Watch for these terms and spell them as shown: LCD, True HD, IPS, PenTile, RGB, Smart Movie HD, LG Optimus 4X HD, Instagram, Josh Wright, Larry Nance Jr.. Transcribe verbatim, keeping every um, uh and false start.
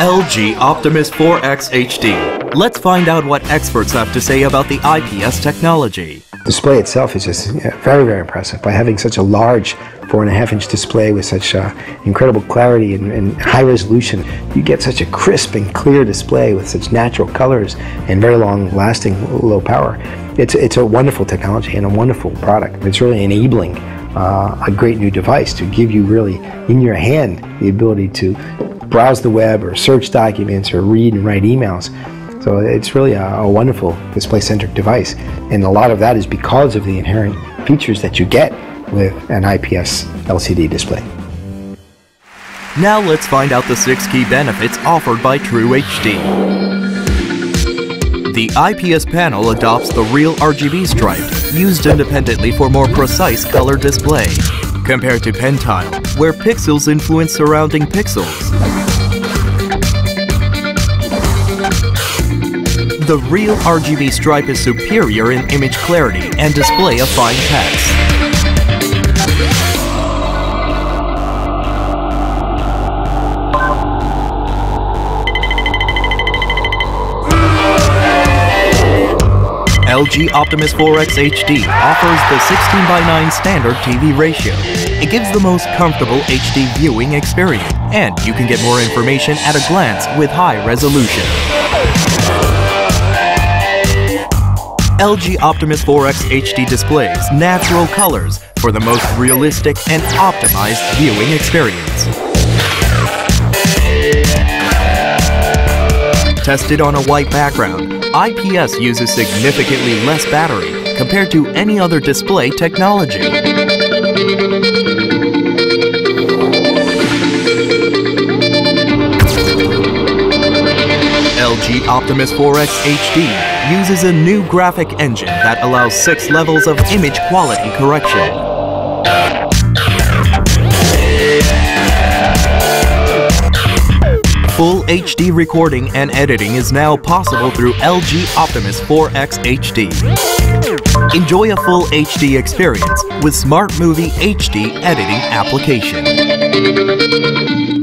L G Optimus four X H D. Let's find out what experts have to say about the I P S technology. The display itself is just yeah, very, very impressive. By having such a large four and a half inch display with such uh, incredible clarity and, and high resolution, you get such a crisp and clear display with such natural colors and very long lasting low power. It's, it's a wonderful technology and a wonderful product. It's really enabling uh, a great new device to give you really in your hand the ability to browse the web or search documents or read and write emails. So it's really a, a wonderful display-centric device, and a lot of that is because of the inherent features that you get with an I P S L C D display. Now let's find out the six key benefits offered by True H D. The I P S panel adopts the real R G B stripe, used independently for more precise color display, compared to PenTile, where pixels influence surrounding pixels. The real R G B stripe is superior in image clarity and display of fine text. L G Optimus four X H D offers the sixteen by nine standard T V ratio. It gives the most comfortable H D viewing experience, and you can get more information at a glance with high resolution. L G Optimus four X H D displays natural colors for the most realistic and optimized viewing experience. Tested on a white background, I P S uses significantly less battery compared to any other display technology. L G Optimus four X H D uses a new graphic engine that allows six levels of image quality correction. Full H D recording and editing is now possible through L G Optimus four X H D. Enjoy a full H D experience with Smart Movie H D editing application.